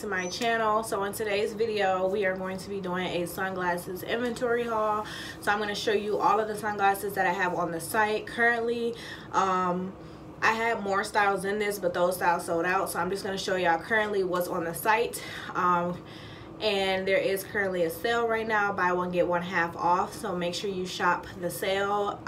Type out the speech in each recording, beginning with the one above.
to my channel. So in today's video we are going to be doing a sunglasses inventory haul. So I'm going to show you all of the sunglasses that I have on the site currently. I had more styles in this, but those styles sold out, so I'm just going to show y'all currently what's on the site. And there is currently a sale right now, buy one get one half off, so make sure you shop the sale.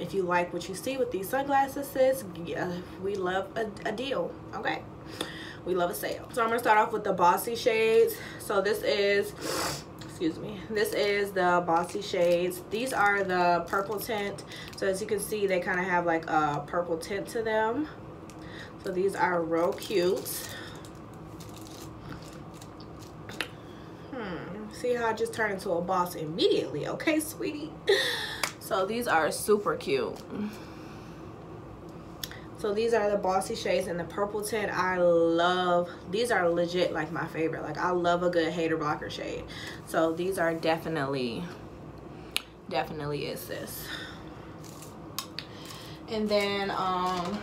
If you like what you see with these sunglasses, sis, we love a deal, okay? We love a sale. So I'm gonna start off with the Bossy shades. So this is, excuse me, this is the Bossy shades. These are the purple tint, so as you can see they kind of have like a purple tint to them, so these are real cute. See how I just turned into a boss immediately, okay, sweetie? So these are super cute. So these are the Bossy shades in the purple tint. I love, these are legit like my favorite. Like I love a good hater blocker shade. So these are definitely is this. And then I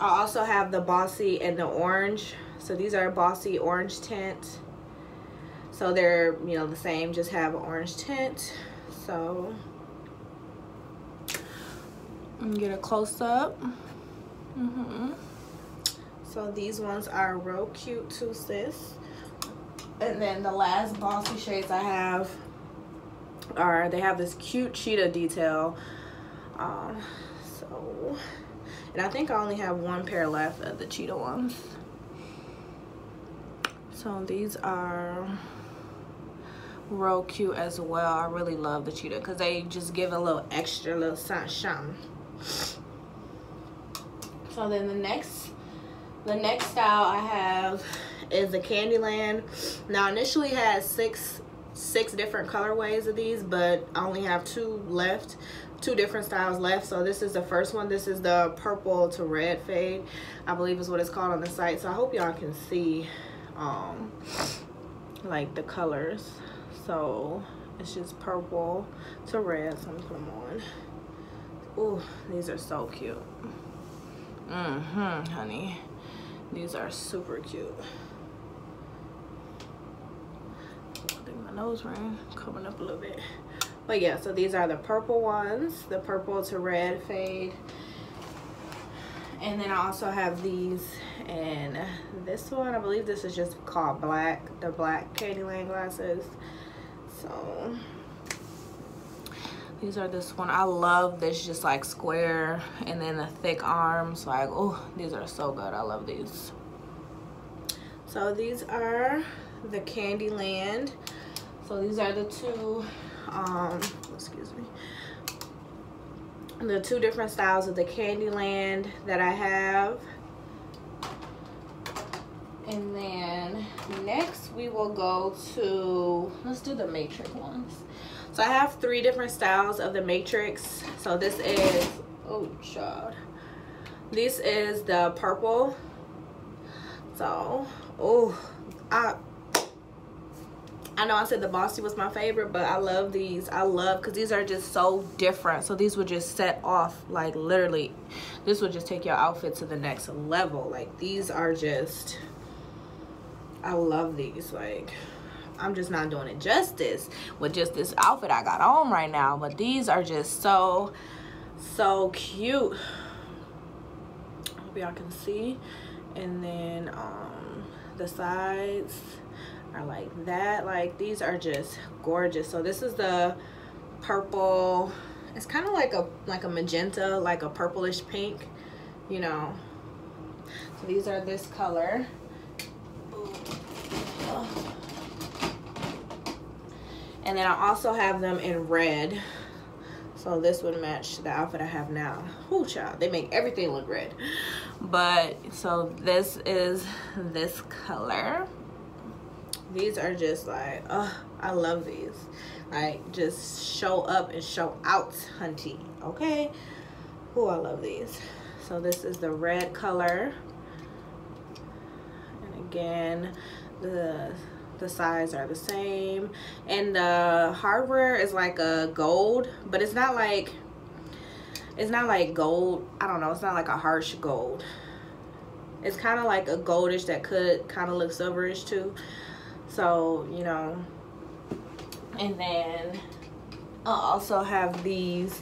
also have the Bossy and the orange. So these are Bossy orange tint. So they're, you know, the same, just have an orange tint. So I'm gonna get a close up. So these ones are real cute too, sis. And then the last Bossy shades I have are, they have this cute cheetah detail. And I think I only have one pair left of the cheetah ones. So these are real cute as well. I really love the cheetah because they just give a little extra, little sunshine. So then the next style I have is the Candyland. Now initially had six different colorways of these, but I only have two left, two different styles left. So this is the first one. This is the purple to red fade, I believe is what it's called on the site. So I hope y'all can see like the colors. So it's just purple to red, so I'm gonna put them on. Ooh, these are so cute. Honey, these are super cute. I think my nose ring coming up a little bit, but yeah, so these are the purple ones, the purple to red fade. And then I also have these, and this one, I believe this is just called black, the black Candyland glasses. So these are this one. I love this, just like square, and then the thick arms. Like, oh, these are so good. I love these. So these are the Candyland. So these are the two, excuse me, the two different styles of the Candyland that I have. And then next we will go to, let's do the Matrix ones. So I have three different styles of the Matrix. So this is, oh child, this is the purple. So I know I said the Bossy was my favorite, but I love these. I love, because these are just so different. So these would just set off, like literally, this would just take your outfit to the next level. Like these are just, I love these. Like I'm just not doing it justice with just this outfit I got on right now. But these are just so, so cute. I hope y'all can see. And then the sides are like that. Like these are just gorgeous. So this is the purple, it's kind of like a magenta, like a purplish pink, you know. So these are this color. And then I also have them in red, so this would match the outfit I have now. Ooh, child, they make everything look red. But so this is this color. These are just like, oh, I love these. Like, just show up and show out, hunty, okay? Oh, I love these. So this is the red color. And again, the sides are the same. And the hardware is like a gold, but it's not like gold, I don't know, it's not like a harsh gold. It's kind of like a goldish that could kind of look silverish too. So, you know. And then I also have these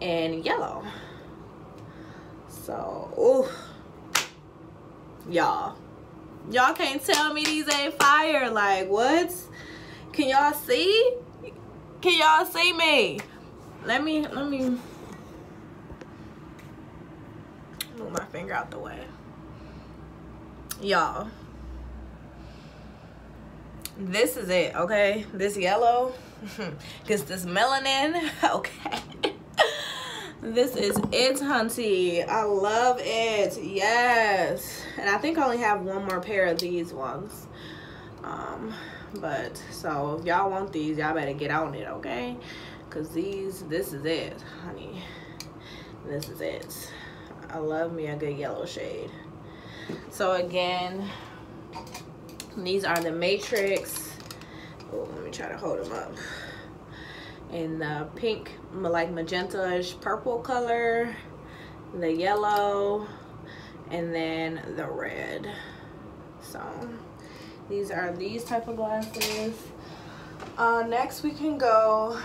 in yellow. So, ooh, y'all can't tell me these ain't fire. Like, what? Can y'all see? Can y'all see me? Let me move my finger out the way. Y'all, this is it, okay? This yellow gets this melanin, okay? This is it, hunty. I love it. Yes. And I think I only have one more pair of these ones. But so if y'all want these, y'all better get on it, okay? Cause this is it, honey. This is it. I love me a good yellow shade. So again, these are the Matrix. Oh, let me try to hold them up. In the pink, like magenta-ish purple color, the yellow, and then the red. So these are these type of glasses. Next we can go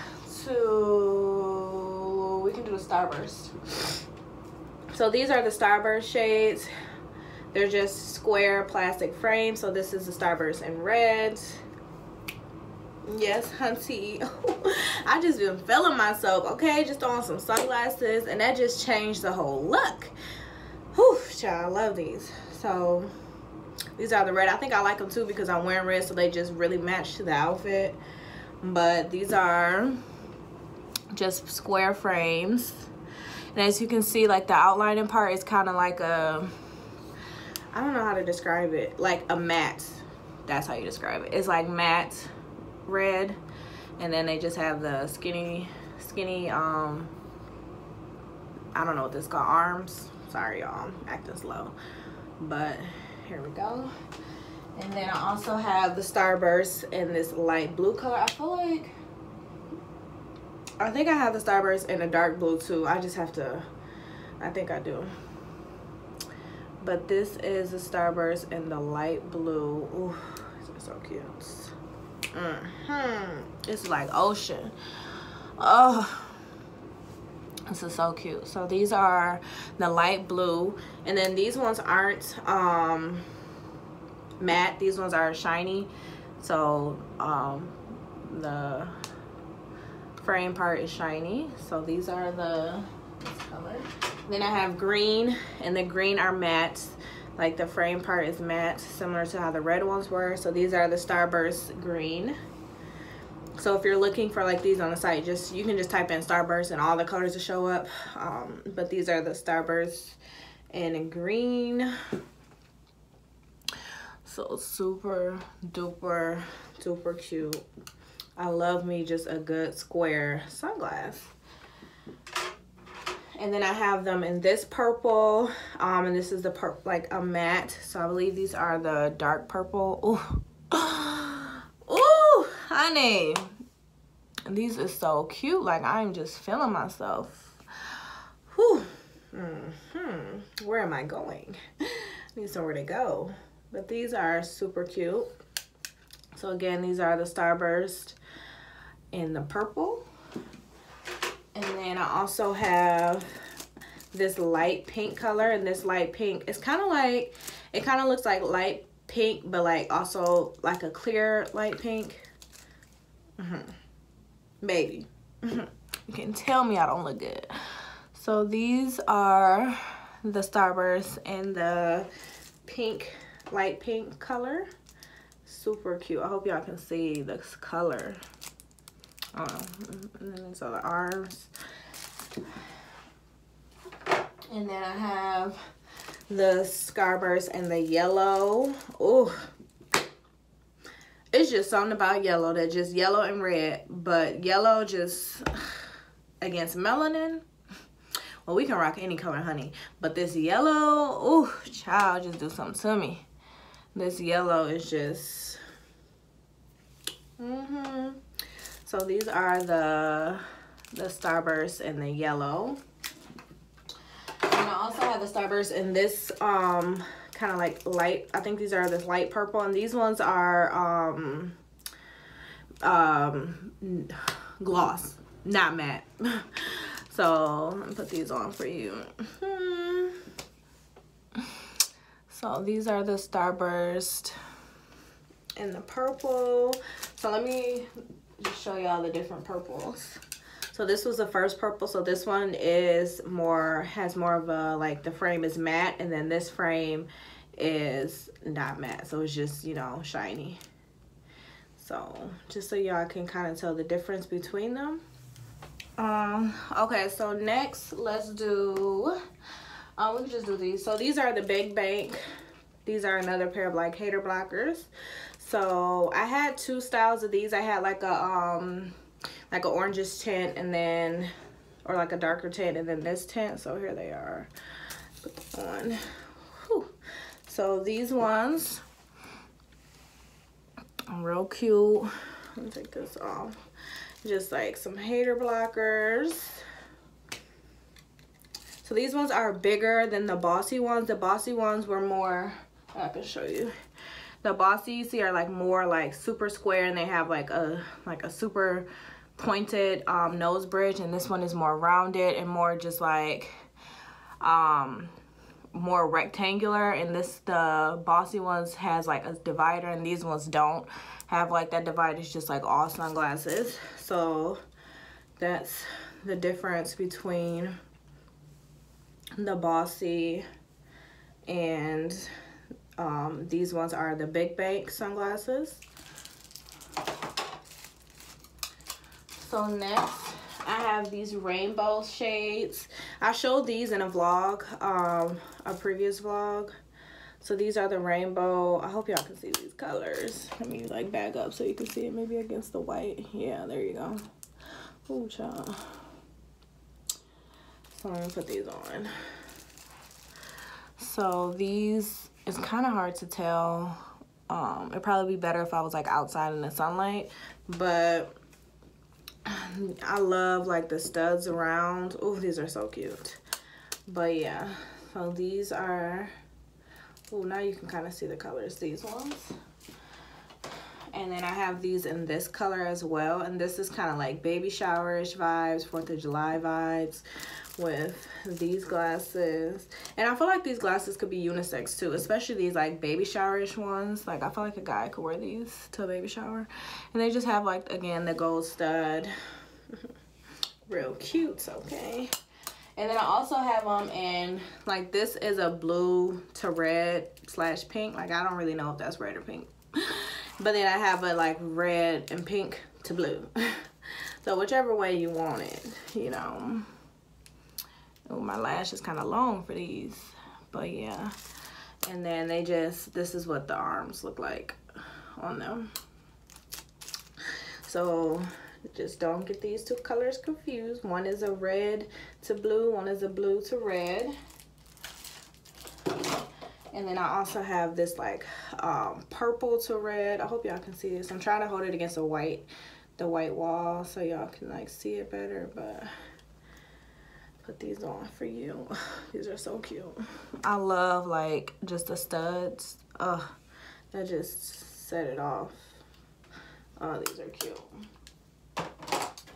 to, we can do the Starburst. So these are the Starburst shades. They're just square plastic frames. So this is the Starburst in red. Yes, hunty. I just been feeling myself, okay? Just on some sunglasses, and that just changed the whole look. Whew, child, I love these. So these are the red. I think I like them too because I'm wearing red, so they just really match to the outfit. But these are just square frames, and as you can see, like the outlining part is kind of like a, I don't know how to describe it, like a matte. That's how you describe it. It's like matte red, and then they just have the skinny I don't know what this is called, arms. Sorry y'all, I'm acting slow, but here we go. And then I also have the Starburst in this light blue color. I feel like I think I have the Starburst in a dark blue too. I just have to, I think I do, but this is the Starburst in the light blue. Ooh, it's so cute. It's like ocean. Oh, this is so cute. So these are the light blue, and then these ones aren't matte, these ones are shiny. So the frame part is shiny. So these are the color. Then I have green, and the green are matte. Like the frame part is matte, similar to how the red ones were. So these are the Starburst green. So if you're looking for like these on the site, just, you can just type in Starburst and all the colors will show up. But these are the Starburst in green. So super duper duper cute. I love me just a good square sunglass. And then I have them in this purple, and this is the purple, like a matte. So I believe these are the dark purple. Ooh, ooh, honey, these are so cute. Like, I'm just feeling myself. Whew. Where am I going? I need somewhere to go. But these are super cute. So again, these are the Starburst in the purple. And then I also have this light pink color, and this light pink, it's kind of like, it kind of looks like light pink, but like also like a clear light pink. Baby, you can tell me I don't look good. So these are the Starburst and the pink, light pink color. Super cute. I hope y'all can see this color. And then these are the arms. And then I have the Starburst and the yellow. Oh, it's just something about yellow, that just yellow and red, but yellow just against melanin. Well, we can rock any color, honey, but this yellow, oh child, just do something to me. This yellow is just So these are the Starburst in the yellow. And I also have the Starburst in this kind of like light. I think these are this light purple, and these ones are gloss, not matte. So I'm gonna put these on for you. So these are the Starburst and the purple. So let me just show y'all the different purples. So this was the first purple. So this one is more, has more of a, like, the frame is matte, and then this frame is not matte. So it's just, you know, shiny. So just so y'all can kind of tell the difference between them. Okay, so next let's do, we can just do these. So these are the Big Bank. These are another pair of like hater blockers. So I had two styles of these. I had like a, like an orangish tint, and then, or like a darker tint, and then this tint. So here they are. Put them on. Whew. So these ones are real cute. I'm gonna take this off. Just like some hater blockers. So these ones are bigger than the Bossy ones. The Bossy ones were more, I can show you. The Bossy you see are like more like super square, and they have like a super pointed nose bridge, and this one is more rounded and more just like more rectangular. And the Bossy ones has like a divider, and these ones don't have like that divider. It's just like all sunglasses. So that's the difference between the Bossy and these ones are the Big Bank sunglasses. So next, I have these rainbow shades. I showed these in a vlog, a previous vlog. So these are the rainbow. I hope y'all can see these colors. Let me like back up so you can see it maybe against the white. Yeah, there you go. Ooh, child. So I'm gonna put these on. So these, it's kind of hard to tell. It'd probably be better if I was like outside in the sunlight, but I love like the studs around. Oh, these are so cute. But yeah, so these are, oh, now you can kind of see the colors, these ones. And then I have these in this color as well, and this is kind of like baby showerish vibes, 4th of July vibes with these glasses. And I feel like these glasses could be unisex too, especially these like baby showerish ones. Like I feel like a guy could wear these to a baby shower. And they just have like, again, the gold stud. Real cute. Okay, and then I also have them in like, this is a blue to red / pink. Like I don't really know if that's red or pink. But then I have a like red and pink to blue. So whichever way you want it, you know. Oh, my lash is kind of long for these. But yeah. And then they just, this is what the arms look like on them. So just don't get these two colors confused. One is a red to blue, one is a blue to red. And then I also have this like purple to red. I hope y'all can see this. I'm trying to hold it against the white wall so y'all can like see it better, but put these on for you. These are so cute. I love like just the studs. Ugh, that just set it off. Oh, these are cute.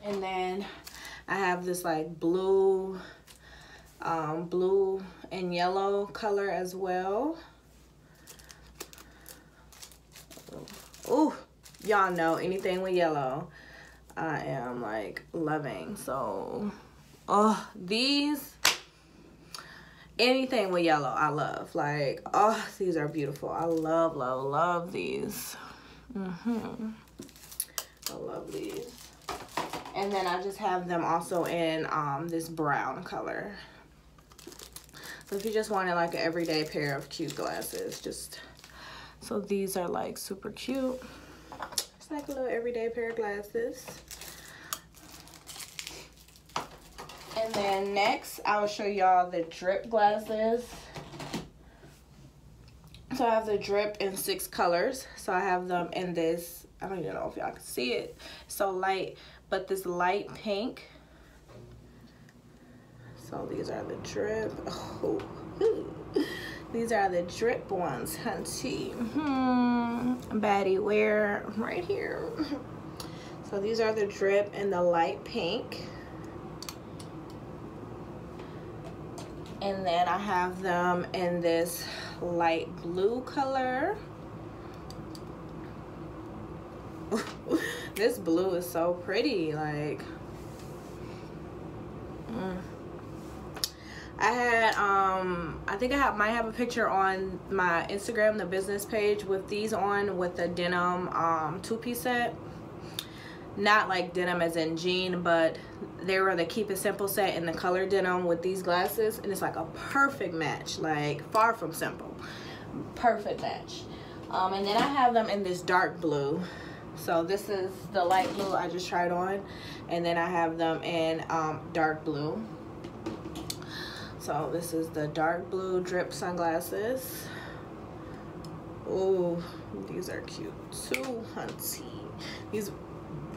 And then I have this like blue, blue and yellow color as well. Oh, y'all know anything with yellow I am like loving. So oh, these, anything with yellow I love. Like, oh, these are beautiful. I love love love these. I love these. And then I just have them also in this brown color. So if you just wanted like an everyday pair of cute glasses, just, so these are like super cute. It's like a little everyday pair of glasses. And then next, I will show y'all the drip glasses. So I have the drip in 6 colors. So I have them in this, I don't even know if y'all can see it, so light, but this light pink. So these are the drip. Oh, These are the drip ones, hunty. Baddie wear right here. So these are the drip in the light pink. And then I have them in this light blue color. This blue is so pretty, like. I had, I think I might have a picture on my Instagram, the business page, with these on with the denim two-piece set. Not like denim as in jean, but they were the Keep It Simple set in the color denim with these glasses, and it's like a perfect match, like far from simple. Perfect match. And then I have them in this dark blue. So this is the light blue I just tried on, and then I have them in dark blue. So this is the dark blue drip sunglasses. Oh, these are cute too, hunty. These,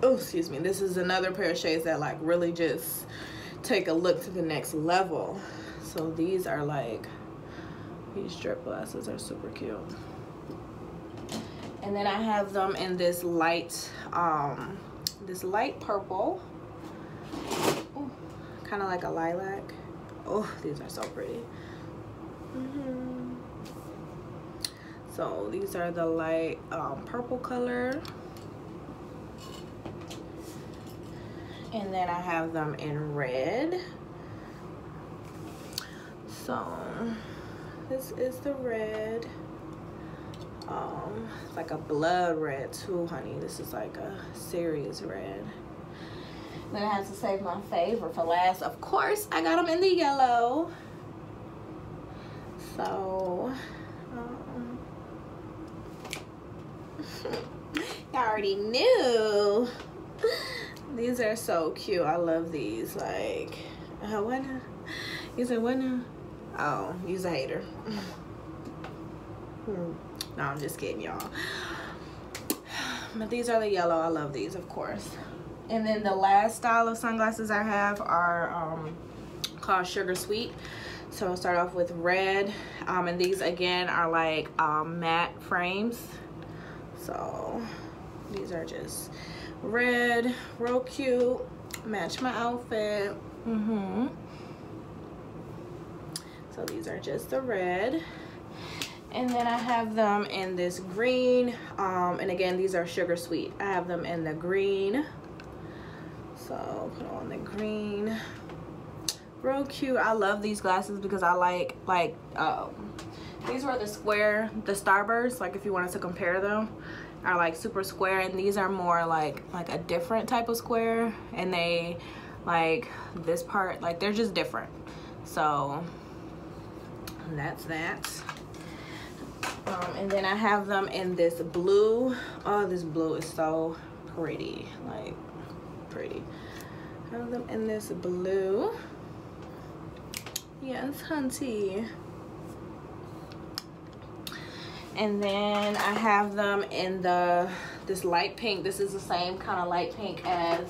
oh, excuse me. This is another pair of shades that like really just take a look to the next level. So these are like, these drip glasses are super cute. And then I have them in this light purple. Kind of like a lilac. Oh, these are so pretty. So these are the light purple color. And then I have them in red. So this is the red. It's like a blood red too, honey. This is like a serious red. Then I have to save my favorite for last. Of course, I got them in the yellow. So, I already knew. These are so cute. I love these. Like, what? You said what now? Oh, you's a hater. No, I'm just kidding, y'all. But these are the yellow. I love these, of course. And then the last style of sunglasses I have are called Sugar Sweet. So I'll start off with red. And these, again, are like matte frames. So these are just red, real cute, match my outfit. So these are just the red. And then I have them in this green. And again, these are Sugar Sweet. I have them in the green. So put on the green, real cute. I love these glasses because I like these were the square, the Starburst, like if you wanted to compare them, are like super square, and these are more like a different type of square, and they like this part, like they're just different. So that's that. And then I have them in this blue. Oh, this blue is so pretty, like pretty. Have them in this blue. Yes, hunty. And then I have them in this light pink. This is the same kind of light pink as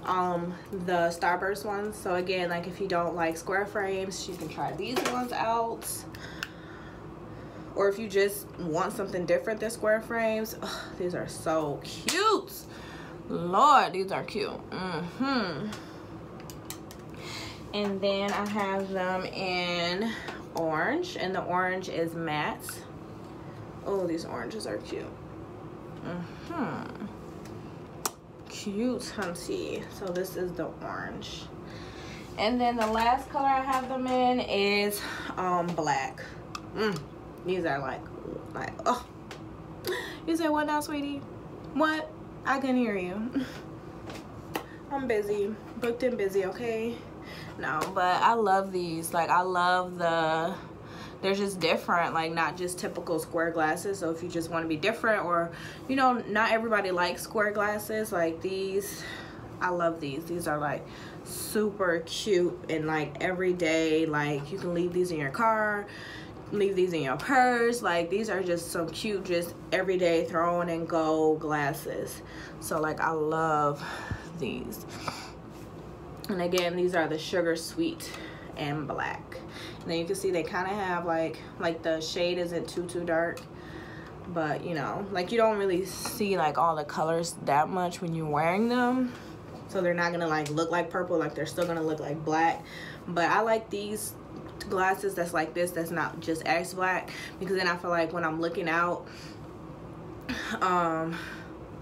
the Starburst ones. So again, like if you don't like square frames, you can try these ones out. Or if you just want something different than square frames, oh, these are so cute. Lord, these are cute. And then I have them in orange, and the orange is matte. Oh, these oranges are cute. Cute, hunty. So this is the orange. And then the last color I have them in is black. These are like oh. You said what now, sweetie? What? I can hear you. I'm busy, booked and busy, okay? No, but I love these. Like, I love they're just different, like not just typical square glasses. So if you just want to be different, or, you know, not everybody likes square glasses, like these, I love these. These are like super cute and like everyday, like you can leave these in your car, leave these in your purse. Like, these are just some cute, just everyday throw on and go glasses. So like, I love these. And again, these are the Sugar Sweet and black. And then you can see they kind of have like the shade isn't too dark, but you know, like you don't really see like all the colors that much when you're wearing them. So they're not gonna like look like purple, like they're still gonna look like black. But I like these glasses that's like this, that's not just as black, because then I feel like when I'm looking out,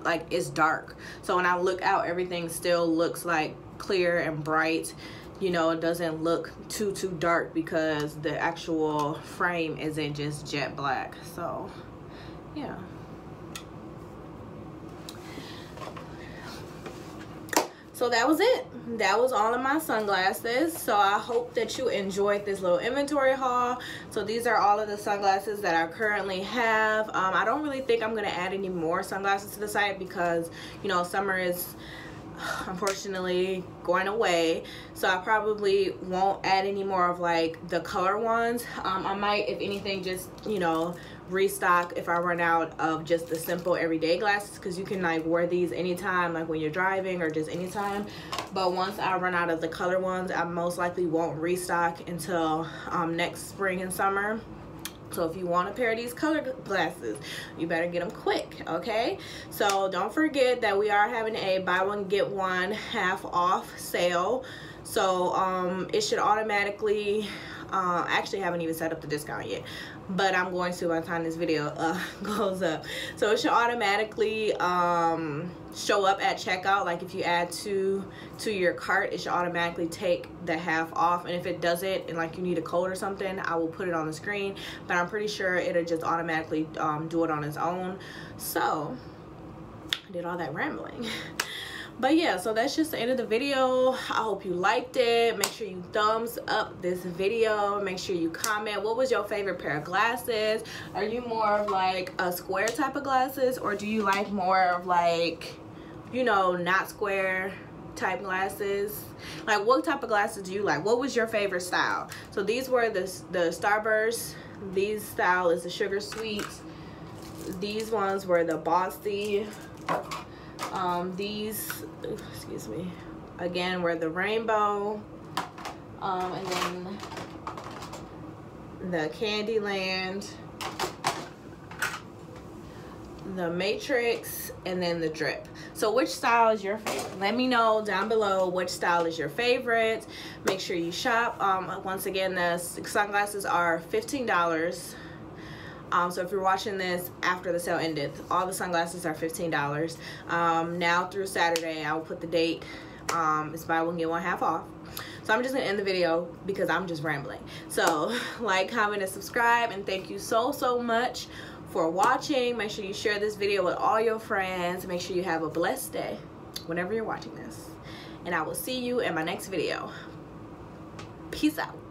like it's dark. So when I look out, everything still looks like clear and bright. You know, it doesn't look too dark because the actual frame isn't just jet black. So yeah. So that was it. That was all of my sunglasses. So I hope that you enjoyed this little inventory haul. So these are all of the sunglasses that I currently have. I don't really think I'm gonna add any more sunglasses to the site because, you know, summer is unfortunately going away. So I probably won't add any more of like the color ones. I might, if anything, just, you know, restock if I run out of just the simple everyday glasses, because you can like wear these anytime, like when you're driving or just anytime. But once I run out of the color ones, I most likely won't restock until next spring and summer. So if you want a pair of these color glasses, you better get them quick, okay? So don't forget that we are having a buy one get one half off sale. So it should automatically, I actually haven't even set up the discount yet, but I'm going to by the time this video goes up. So it should automatically show up at checkout. Like if you add two to your cart, it should automatically take the half off. And if it doesn't, and like you need a code or something, I will put it on the screen, but I'm pretty sure it'll just automatically do it on its own. So I did all that rambling. But yeah, so that's just the end of the video. I hope you liked it. Make sure you thumbs up this video. Make sure you comment. What was your favorite pair of glasses? Are you more of like a square type of glasses, or do you like more of like, you know, not square type glasses? Like what type of glasses do you like? What was your favorite style? So these were the Starburst. These style is the Sugar Sweet. These ones were the Bossy. These, excuse me, again were the Rainbow, and then the Candyland, the Matrix, and then the Drip. So which style is your favorite? Let me know down below which style is your favorite. Make sure you shop. Once again, the sunglasses are $15. So if you're watching this after the sale ended, all the sunglasses are $15. Now through Saturday, I will put the date. It's buy one, get one half off. So I'm just going to end the video because I'm just rambling. So like, comment, and subscribe. And thank you so much for watching. Make sure you share this video with all your friends. Make sure you have a blessed day whenever you're watching this. And I will see you in my next video. Peace out.